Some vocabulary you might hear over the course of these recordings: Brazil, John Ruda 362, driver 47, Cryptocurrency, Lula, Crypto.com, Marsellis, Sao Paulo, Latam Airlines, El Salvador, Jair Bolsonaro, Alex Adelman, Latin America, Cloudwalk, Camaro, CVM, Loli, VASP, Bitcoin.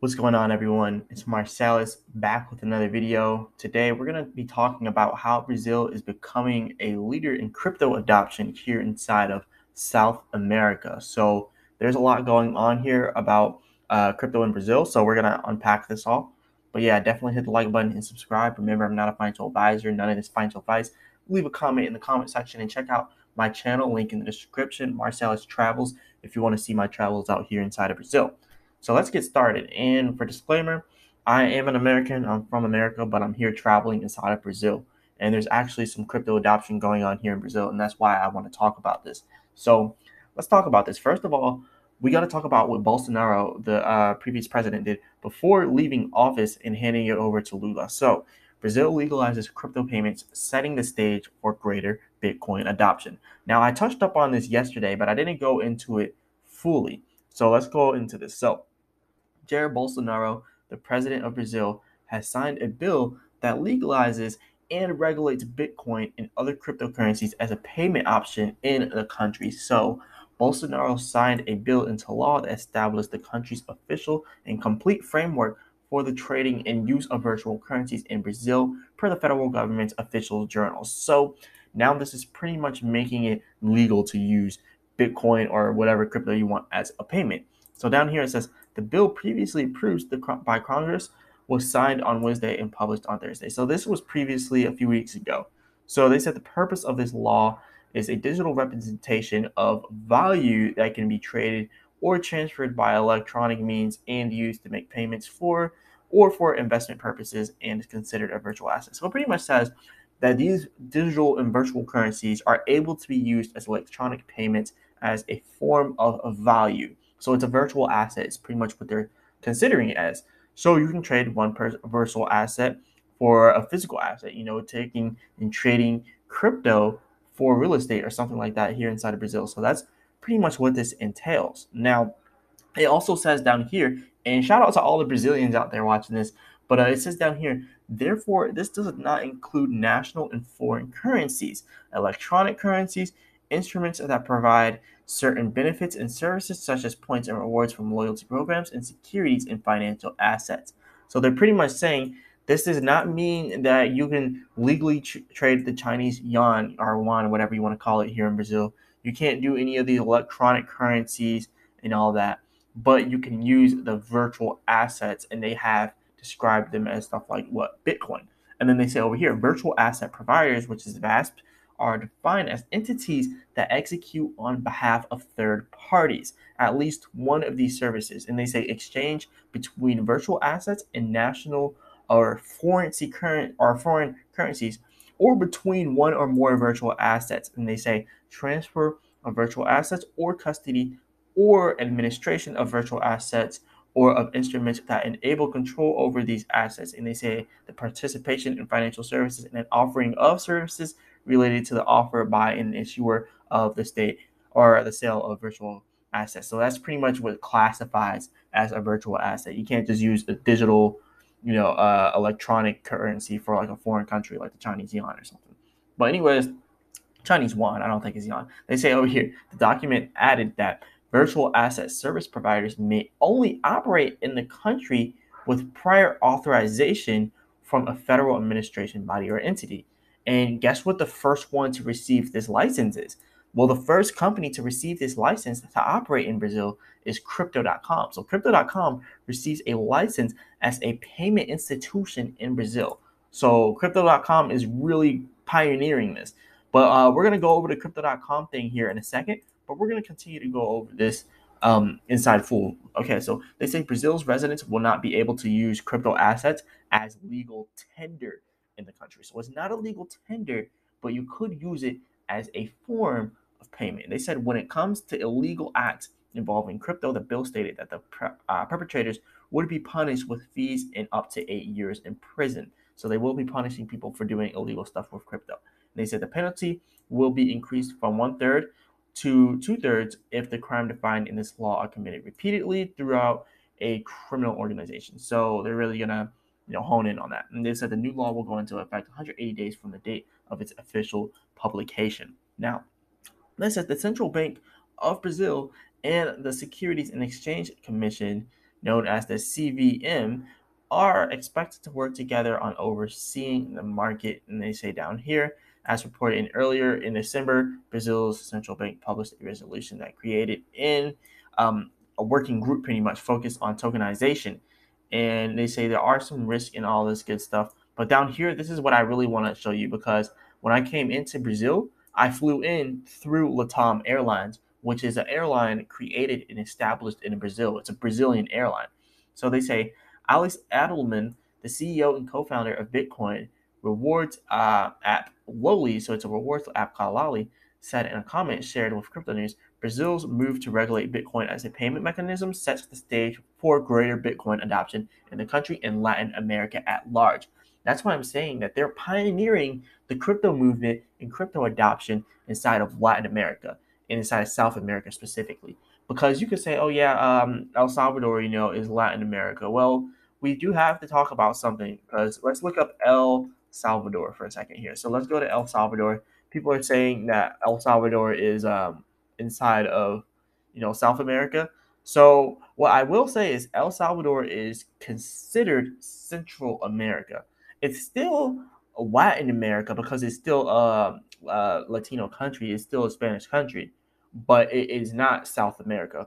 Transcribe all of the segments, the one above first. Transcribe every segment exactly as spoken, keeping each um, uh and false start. What's going on, everyone? It's Marsellis back with another video. Today, we're going to be talking about how Brazil is becoming a leader in crypto adoption here inside of South America. So there's a lot going on here about uh, crypto in Brazil. So we're going to unpack this all. But yeah, definitely hit the like button and subscribe. Remember, I'm not a financial advisor. None of this financial advice. Leave a comment in the comment section and check out my channel link in the description, Marsellis Travels, if you want to see my travels out here inside of Brazil. So let's get started. And for disclaimer, I am an American. I'm from America, but I'm here traveling inside of Brazil. And there's actually some crypto adoption going on here in Brazil, and that's why I want to talk about this. So let's talk about this. First of all, we got to talk about what Bolsonaro, the uh, previous president, did before leaving office and handing it over to Lula. So Brazil legalizes crypto payments, setting the stage for greater Bitcoin adoption. Now, I touched up on this yesterday, but I didn't go into it fully. So let's go into this. So Jair Bolsonaro, the president of Brazil, has signed a bill that legalizes and regulates Bitcoin and other cryptocurrencies as a payment option in the country. So Bolsonaro signed a bill into law that established the country's official and complete framework for the trading and use of virtual currencies in Brazil per the federal government's official journals. So now this is pretty much making it legal to use Bitcoin or whatever crypto you want as a payment. So down here it says the bill previously approved by Congress was signed on Wednesday and published on Thursday. So this was previously a few weeks ago. So they said the purpose of this law is a digital representation of value that can be traded or transferred by electronic means and used to make payments for or for investment purposes, and is considered a virtual asset. So it pretty much says that these digital and virtual currencies are able to be used as electronic payments as a form of a value. So it's a virtual asset. It's pretty much what they're considering it as. So you can trade one virtual asset for a physical asset, you know, taking and trading crypto for real estate or something like that here inside of Brazil. So that's pretty much what this entails. Now, it also says down here, and shout out to all the Brazilians out there watching this, but uh, it says down here, therefore, this does not include national and foreign currencies, electronic currencies, instruments that provide certain benefits and services such as points and rewards from loyalty programs and securities and financial assets. So they're pretty much saying this does not mean that you can legally tr trade the Chinese yuan or yuan, whatever you want to call it here in Brazil. You can't do any of the electronic currencies and all that, but you can use the virtual assets, and they have described them as stuff like what? Bitcoin. And then they say over here, virtual asset providers, which is VASP, are defined as entities that execute on behalf of third parties at least one of these services. And they say exchange between virtual assets and national or foreign current or foreign currencies, or between one or more virtual assets. And they say transfer of virtual assets or custody or administration of virtual assets or of instruments that enable control over these assets. And they say the participation in financial services and an offering of services related to the offer by an issuer of the state or the sale of virtual assets. So that's pretty much what classifies as a virtual asset. You can't just use a digital, you know, uh, electronic currency for like a foreign country, like the Chinese yuan or something. But anyways, Chinese yuan, I don't think is yuan. They say over here, the document added that virtual asset service providers may only operate in the country with prior authorization from a federal administration body or entity. And guess what the first one to receive this license is? Well, the first company to receive this license to operate in Brazil is Crypto dot com. So Crypto dot com receives a license as a payment institution in Brazil. So Crypto dot com is really pioneering this. But uh, we're going to go over the Crypto dot com thing here in a second, but we're going to continue to go over this um, inside full. Okay, so they say Brazil's residents will not be able to use crypto assets as legal tender in the country. So it's not a legal tender, but you could use it as a form of payment. They said when it comes to illegal acts involving crypto, the bill stated that the uh, perpetrators would be punished with fees and up to eight years in prison. So they will be punishing people for doing illegal stuff with crypto. And they said the penalty will be increased from one third to two thirds if the crime defined in this law are committed repeatedly throughout a criminal organization. So they're really gonna, you know, hone in on that. And they said the new law will go into effect one hundred eighty days from the date of its official publication. Now, this says the Central Bank of Brazil and the Securities and Exchange Commission, known as the C V M, are expected to work together on overseeing the market. And they say down here, as reported in earlier in December, Brazil's central bank published a resolution that created in um, a working group pretty much focused on tokenization. And they say there are some risks in all this good stuff. But down here, this is what I really want to show you, because when I came into Brazil, I flew in through Latam Airlines, which is an airline created and established in Brazil. It's a Brazilian airline. So they say Alex Adelman, the C E O and co-founder of Bitcoin rewards uh, app Loli, so it's a rewards app called Loli, said in a comment shared with Crypto News, Brazil's move to regulate Bitcoin as a payment mechanism sets the stage for greater Bitcoin adoption in the country and Latin America at large. That's why I'm saying that they're pioneering the crypto movement and crypto adoption inside of Latin America and inside of South America specifically. Because you could say, oh yeah, um, El Salvador, you know, is Latin America. Well, we do have to talk about something, because let's look up El Salvador for a second here. So let's go to El Salvador. People are saying that El Salvador is um, inside of, you know, South America. So what I will say is El Salvador is considered Central America. It's still Latin America because it's still a, a Latino country. It's still a Spanish country, but it is not South America.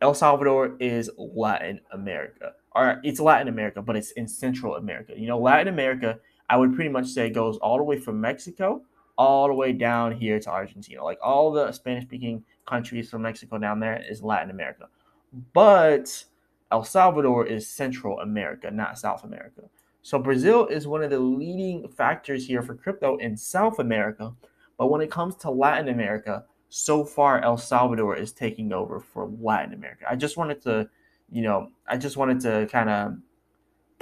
El Salvador is Latin America. Or it's Latin America, but it's in Central America. You know, Latin America, I would pretty much say, goes all the way from Mexico all the way down here to Argentina. Like all the Spanish-speaking countries from Mexico down there is Latin America. But El Salvador is Central America, not South America. So Brazil is one of the leading factors here for crypto in South America. But when it comes to Latin America, so far El Salvador is taking over for Latin America. I just wanted to, you know, I just wanted to kind of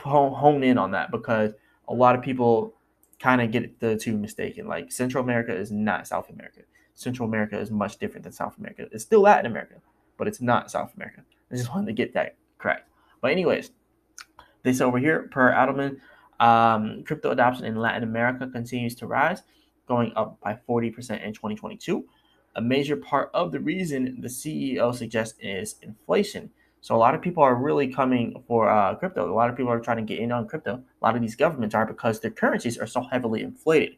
hone in on that, because a lot of people kind of get the two mistaken. Like Central America is not South America. Central America is much different than South America. It's still Latin America, but it's not South America. I just wanted to get that correct. But anyways, this over here, per Adelman, um, crypto adoption in Latin America continues to rise, going up by forty percent in twenty twenty-two. A major part of the reason the C E O suggests is inflation. So a lot of people are really coming for uh, crypto. A lot of people are trying to get in on crypto. A lot of these governments are, because their currencies are so heavily inflated.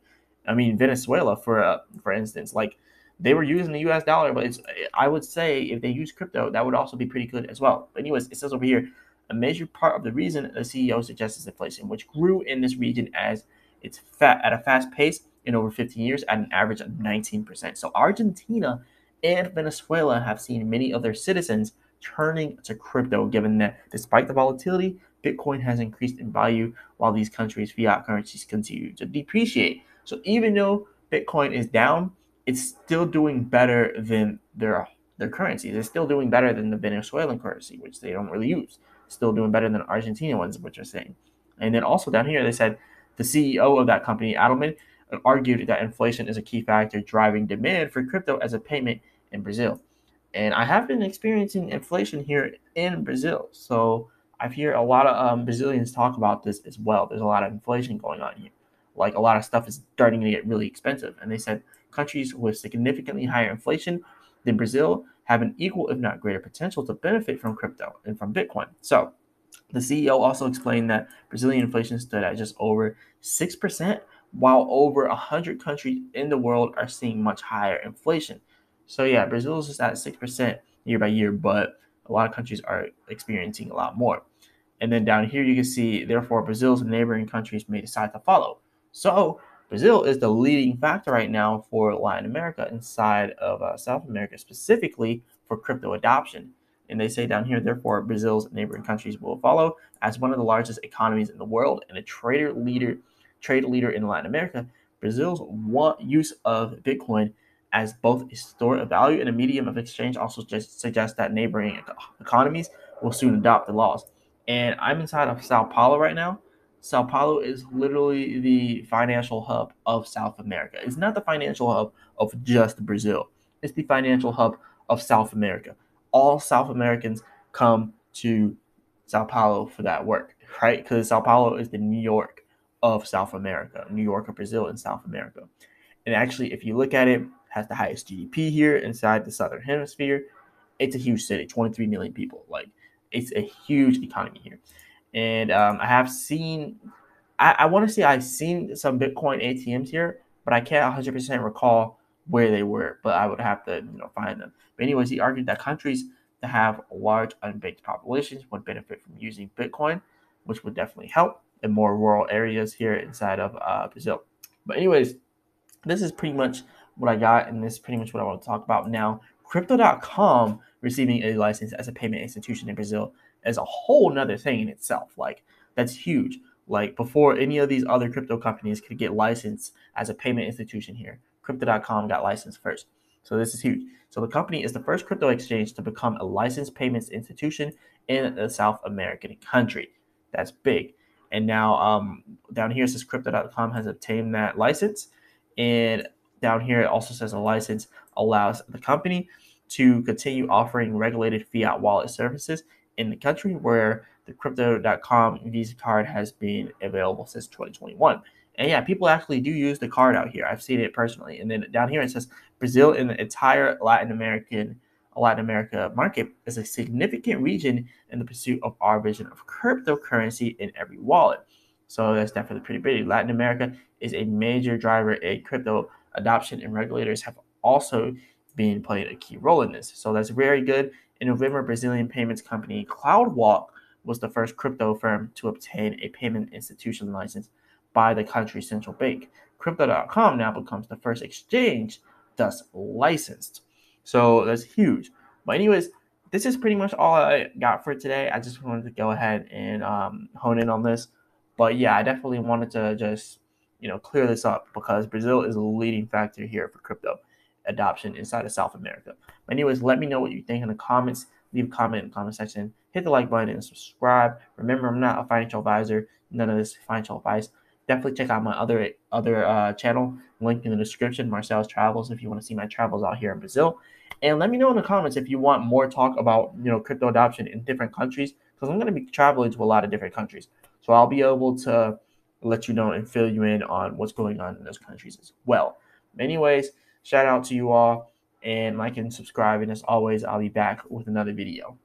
I mean, Venezuela, for uh, for instance, like they were using the U S dollar, but it's, I would say if they use crypto, that would also be pretty good as well. But anyways, it says over here, a major part of the reason the C E O suggests inflation, which grew in this region as it's fat at a fast pace in over fifteen years at an average of nineteen percent. So Argentina and Venezuela have seen many of their citizens turning to crypto, given that despite the volatility, Bitcoin has increased in value while these countries' fiat currencies continue to depreciate. So even though Bitcoin is down, it's still doing better than their their currencies. It's still doing better than the Venezuelan currency, which they don't really use. Still doing better than Argentina ones, which are saying. And then also down here, they said the C E O of that company, Adelman, argued that inflation is a key factor driving demand for crypto as a payment in Brazil. And I have been experiencing inflation here in Brazil. So I hear a lot of um, Brazilians talk about this as well. There's a lot of inflation going on here. Like a lot of stuff is starting to get really expensive. And they said countries with significantly higher inflation than Brazil have an equal, if not greater, potential to benefit from crypto and from Bitcoin. So the C E O also explained that Brazilian inflation stood at just over six percent, while over one hundred countries in the world are seeing much higher inflation. So yeah, Brazil is just at six percent year by year, but a lot of countries are experiencing a lot more. And then down here, you can see, therefore, Brazil's neighboring countries may decide to follow. So Brazil is the leading factor right now for Latin America inside of uh, South America, specifically for crypto adoption. And they say down here, therefore, Brazil's neighboring countries will follow. As one of the largest economies in the world and a trader leader, trade leader in Latin America, Brazil's use of Bitcoin as both a store of value and a medium of exchange also just suggests that neighboring economies will soon adopt the laws. And I'm inside of Sao Paulo right now. Sao Paulo is literally the financial hub of South America. It's not the financial hub of just Brazil. It's the financial hub of South America. All South Americans come to Sao Paulo for that work, right? Because Sao Paulo is the New York of South America, New York of Brazil and South America. And actually, if you look at it, has the highest G D P here inside the Southern Hemisphere. It's a huge city, twenty-three million people. Like it's a huge economy here. And um, I have seen, I, I want to say I've seen some Bitcoin A T Ms here, but I can't one hundred percent recall where they were, but I would have to, you know, find them. But anyways, he argued that countries that have large unbanked populations would benefit from using Bitcoin, which would definitely help in more rural areas here inside of uh, Brazil. But anyways, this is pretty much what I got, and this is pretty much what I want to talk about now. Crypto dot com receiving a license as a payment institution in Brazil is a whole nother thing in itself. Like, that's huge. Like, before any of these other crypto companies could get licensed as a payment institution here, Crypto dot com got licensed first. So this is huge. So the company is the first crypto exchange to become a licensed payments institution in a South American country. That's big. And now um, down here it says Crypto dot com has obtained that license. And down here it also says a license allows the company to continue offering regulated fiat wallet services in the country where the Crypto dot com Visa card has been available since twenty twenty-one. And yeah, people actually do use the card out here. I've seen it personally. And then down here it says Brazil and the entire Latin American Latin America market is a significant region in the pursuit of our vision of cryptocurrency in every wallet. So that's definitely pretty big. Latin America is a major driver in crypto adoption, and regulators have also been played a key role in this. So that's very good. In November, Brazilian payments company Cloudwalk was the first crypto firm to obtain a payment institution license by the country's central bank. Crypto dot com now becomes the first exchange thus licensed. So that's huge. But anyways, this is pretty much all I got for today. I just wanted to go ahead and um, hone in on this. But yeah, I definitely wanted to just, you know, clear this up because Brazil is a leading factor here for crypto adoption inside of South America. But anyways, let me know what you think in the comments. Leave a comment in the comment section. Hit the like button and subscribe. Remember, I'm not a financial advisor. None of this financial advice. Definitely check out my other other uh, channel, link in the description, Marsellis Travels, if you want to see my travels out here in Brazil. And let me know in the comments if you want more talk about, you know, crypto adoption in different countries, because I'm going to be traveling to a lot of different countries. So I'll be able to let you know and fill you in on what's going on in those countries as well. Anyways, shout out to you all, and like and subscribe. And as always, I'll be back with another video.